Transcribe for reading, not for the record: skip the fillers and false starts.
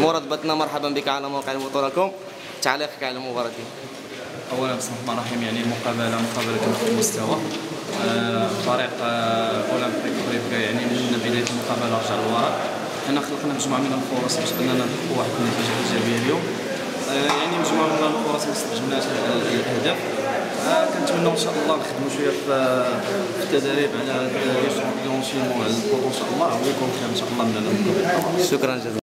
مراد باثنا، مرحبا بك على موقع البطولة. تعليقك على المباراة دي؟ اولا بسم الله الرحمن الرحيم، يعني مقابلة في المستوى. فريق اولمبيك بريفكا يعني من بداية المقابلة رجع للوراء. حنا خلقنا مجموعة من الفرص باش اننا نحققوا واحد النتيجة ايجابية اليوم. يعني مجموعة من الفرص ما استجبناش الاهداف. كنتمنوا ان شاء الله نخدموا شويه في التدريب على لونشيمون على البطوله ان شاء الله ويكون خير ان شاء الله. شكرا جزيلا.